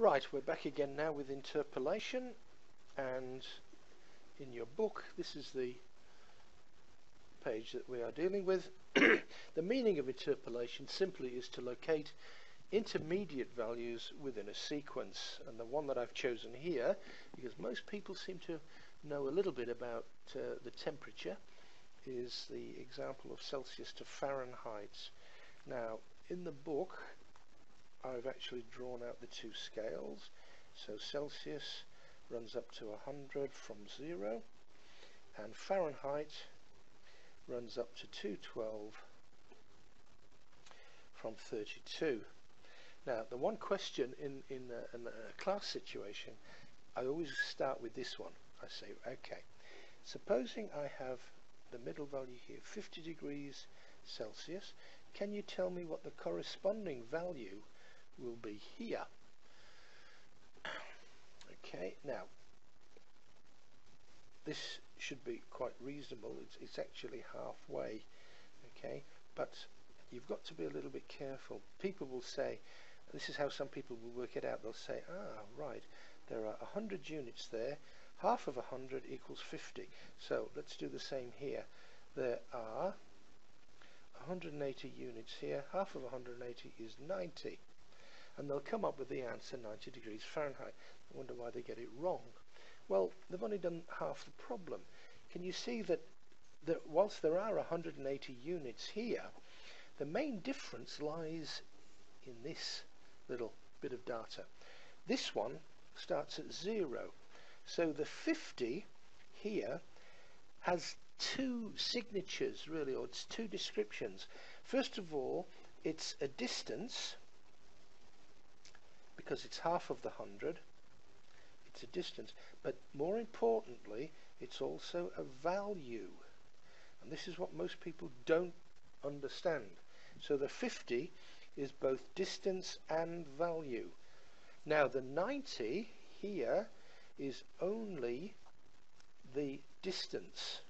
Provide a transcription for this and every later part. Right, we're back again now with interpolation, and in your book this is the page that we are dealing with. The meaning of interpolation simply is to locate intermediate values within a sequence, and the one that I've chosen here, because most people seem to know a little bit about the temperature, is the example of Celsius to Fahrenheit. Now in the book I've actually drawn out the two scales, so Celsius runs up to 100 from 0, and Fahrenheit runs up to 212 from 32. Now the one question in a class situation, I always start with this one. I say, okay, supposing I have the middle value here, 50 degrees Celsius, can you tell me what the corresponding value will be here? Okay, now this should be quite reasonable. It's actually halfway, okay, but you've got to be a little bit careful. People will say, this is how some people will work it out, they'll say, ah, right, there are 100 units there, half of 100 equals 50. So let's do the same here. There are 180 units here, half of 180 is 90. And they'll come up with the answer 90 degrees Fahrenheit. I wonder why they get it wrong. Well, they've only done half the problem. Can you see that whilst there are 180 units here, the main difference lies in this little bit of data. This one starts at 0. So the 50 here has two signatures, really, or it's two descriptions. First of all, it's a distance, because it's half of the 100, it's a distance, but more importantly it's also a value, and this is what most people don't understand. So the 50 is both distance and value. Now the 90 here is only the distance.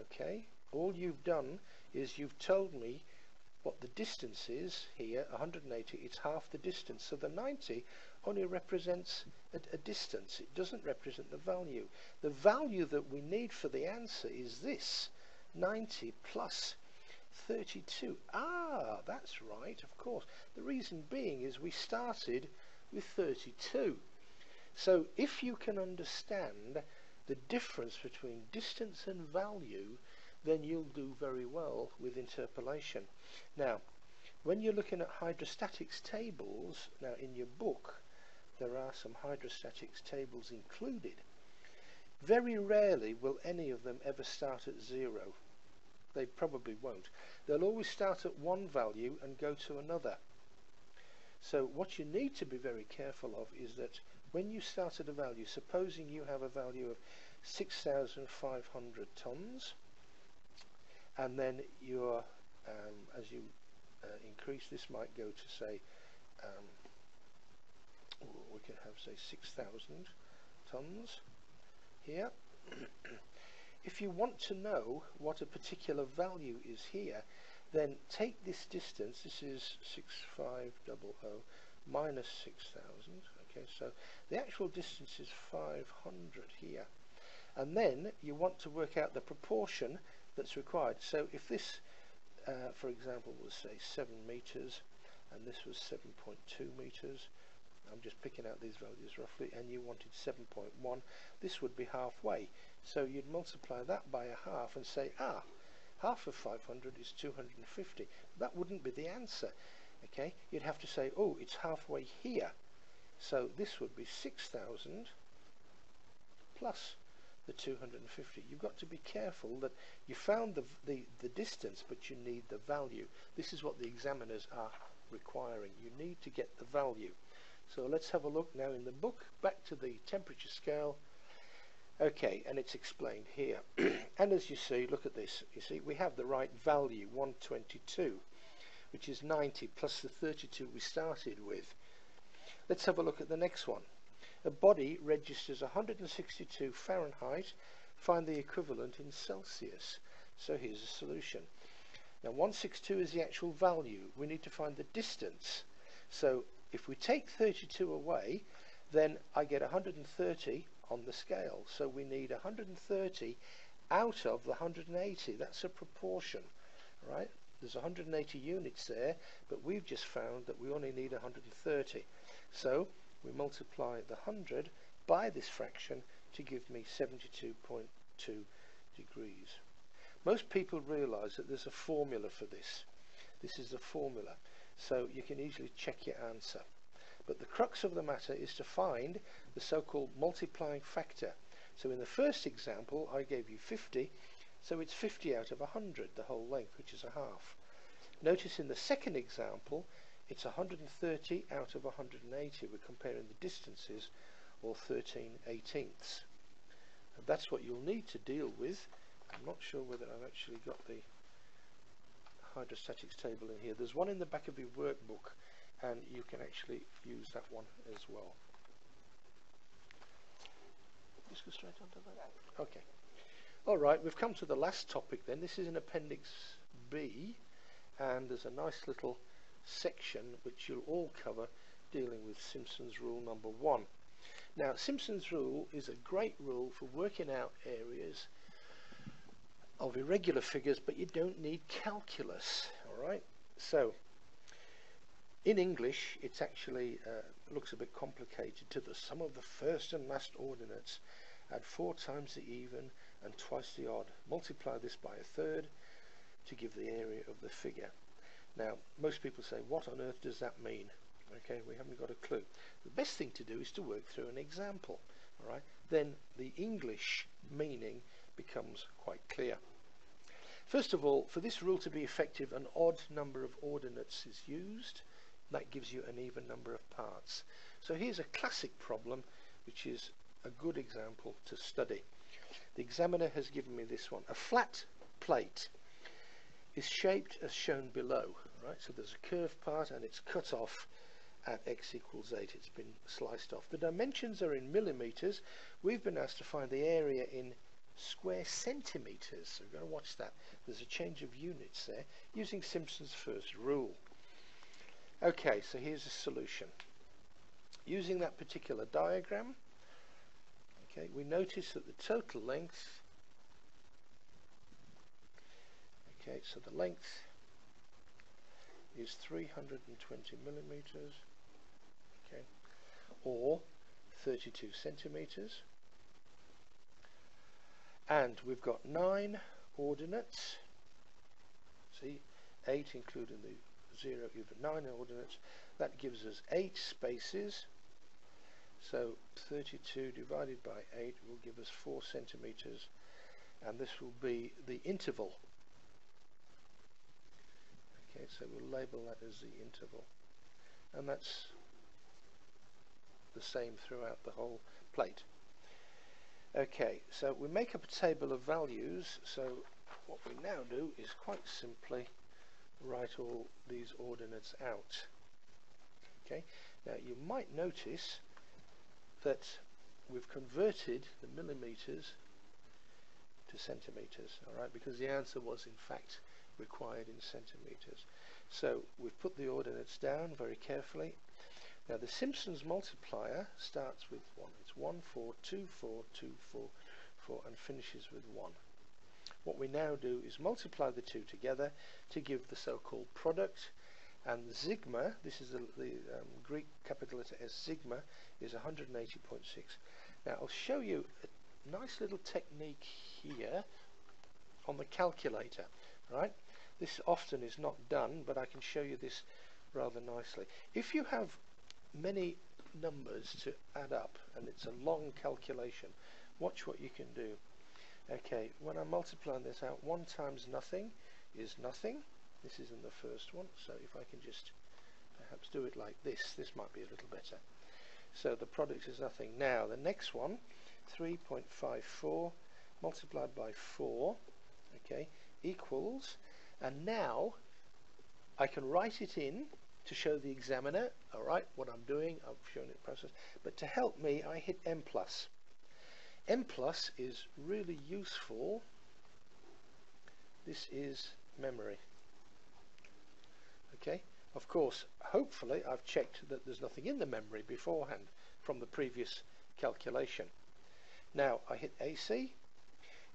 Okay, all you've done is you've told me what the distance is here, 180, it's half the distance. So the 90 only represents a distance, it doesn't represent the value. The value that we need for the answer is this, 90 plus 32. Ah, that's right, of course. The reason being is we started with 32. So if you can understand the difference between distance and value, then you'll do very well with interpolation. Now, when you're looking at hydrostatics tables, now in your book there are some hydrostatics tables included. Very rarely will any of them ever start at 0. They probably won't. They'll always start at one value and go to another. So what you need to be very careful of is that when you start at a value, supposing you have a value of 6,500 tons, and then your as you increase, this might go to say we can have say 6,000 tons here. If you want to know what a particular value is here, then take this distance, this is 6500 minus 6,000, okay, so the actual distance is 500 here, and then you want to work out the proportion that's required. So if this for example was say 7 meters and this was 7.2 meters, I'm just picking out these values roughly, and you wanted 7.1, this would be halfway, so you'd multiply that by a half and say, ah, half of 500 is 250. That wouldn't be the answer, okay, you'd have to say, oh, it's halfway here, so this would be 6,000 plus the 250. You've got to be careful that you found the distance, but you need the value. This is what the examiners are requiring. You need to get the value. So let's have a look now in the book, back to the temperature scale. Okay, and it's explained here. And as you see, look at this. You see, we have the right value, 122, which is 90 plus the 32 we started with. Let's have a look at the next one. A body registers 162 Fahrenheit, find the equivalent in Celsius. So here's a solution. Now 162 is the actual value. We need to find the distance. So If we take 32 away, then I get 130 on the scale. So we need 130 out of the 180. That's a proportion, right? There's 180 units there, but we've just found that we only need 130. So we multiply the 100 by this fraction to give me 72.2 degrees. Most people realize that there's a formula for this. This is the formula, so you can easily check your answer. But the crux of the matter is to find the so-called multiplying factor. So in the first example, I gave you 50, so it's 50 out of 100, the whole length, which is a half. Notice in the second example, it's 130 out of 180. We're comparing the distances, or 13/18. And that's what you'll need to deal with. I'm not sure whether I've actually got the hydrostatics table in here. There's one in the back of your workbook, and you can actually use that one as well. Just go straight onto that. Okay. All right, we've come to the last topic then. This is in Appendix B, and there's a nice little section which you'll all cover dealing with Simpson's rule number 1. Now, Simpson's rule is a great rule for working out areas of irregular figures, but you don't need calculus. All right, so in English it's actually looks a bit complicated. To the sum of the first and last ordinates, add 4 times the even and twice the odd, multiply this by a third to give the area of the figure. Now, most people say, what on earth does that mean? Okay, we haven't got a clue. The best thing to do is to work through an example. All right, then the English meaning becomes quite clear. First of all, for this rule to be effective, an odd number of ordinates is used. That gives you an even number of parts. So here's a classic problem, which is a good example to study. The examiner has given me this one. A flat plate is shaped as shown below. Right, so there's a curved part and it's cut off at x equals 8. It's been sliced off. The dimensions are in millimeters. We've been asked to find the area in square centimeters, so we've got to watch that. There's a change of units there using Simpson's first rule. Okay, so here's a solution using that particular diagram. Okay, we notice that the total length, okay, so the length is 320 millimeters, okay, or 32 centimeters. And we've got 9 ordinates, see, 8 including the 0, even 9 ordinates. That gives us 8 spaces, so 32 divided by 8 will give us 4 centimeters, and this will be the interval. Okay, so we'll label that as the interval, and that's the same throughout the whole plate. Okay, so we make up a table of values. So what we now do is quite simply write all these ordinates out. Okay, now you might notice that we've converted the millimeters to centimeters, all right, because the answer was in fact required in centimeters. So we've put the ordinates down very carefully. Now the Simpson's multiplier starts with 1. It's 1, 4, 2, 4, 2, 4, 4, and finishes with 1. What we now do is multiply the two together to give the so-called product. And the sigma, this is the Greek capital letter S, sigma, is 180.6. Now I'll show you a nice little technique here on the calculator. Right? This often is not done, but I can show you this rather nicely. If you have many numbers to add up and it's a long calculation, watch what you can do. Okay, when I'm multiplying this out, 1 times nothing is nothing. This is in the first one, so if I can just perhaps do it like this, this might be a little better. So the product is nothing. Now the next one, 3.54 multiplied by 4, okay, equals, and now I can write it in to show the examiner, all right, what I'm doing. I've shown it process, but to help me, I hit M+. M+ is really useful. This is memory. Okay, Of course, hopefully I've checked that there's nothing in the memory beforehand from the previous calculation. Now I hit AC.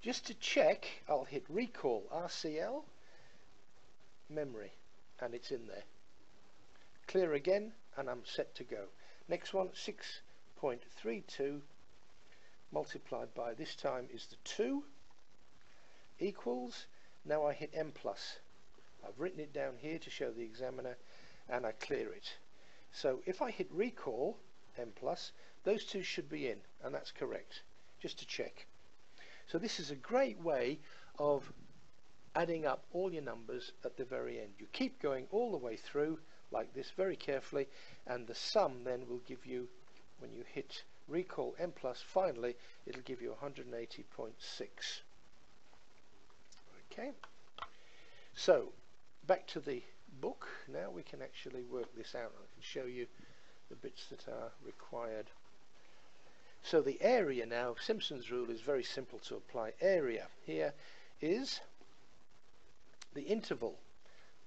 Just to check, I'll hit recall RCL memory, and it's in there. Clear again, and I'm set to go. Next one, 6.32 multiplied by, this time is the 2, equals, now I hit M+. I've written it down here to show the examiner, and I clear it. So if I hit recall M+, those two should be in, and that's correct, just to check. So this is a great way of adding up all your numbers at the very end. You keep going all the way through like this very carefully, and the sum then will give you, when you hit recall M+, finally it'll give you 180.6. Okay, so back to the book. Now we can actually work this out, and I can show you the bits that are required. So the area now, Simpson's rule is very simple to apply. Area here is the interval,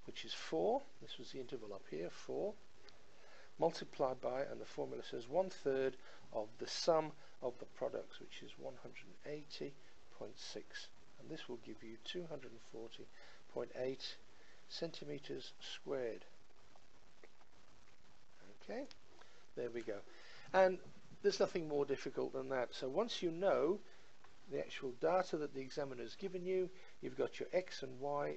which is 4, this was the interval up here, 4, multiplied by, and the formula says 1/3 of the sum of the products, which is 180.6, and this will give you 240.8 centimeters squared. Okay, there we go. And there's nothing more difficult than that. So once you know the actual data that the examiner's given you, you've got your X and Y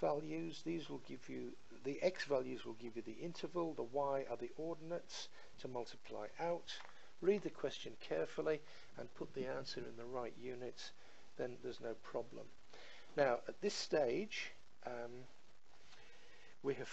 values. These will give you, the X values will give you the interval, the Y are the ordinates to multiply out. Read the question carefully and put the answer in the right units, then there's no problem. Now at this stage we have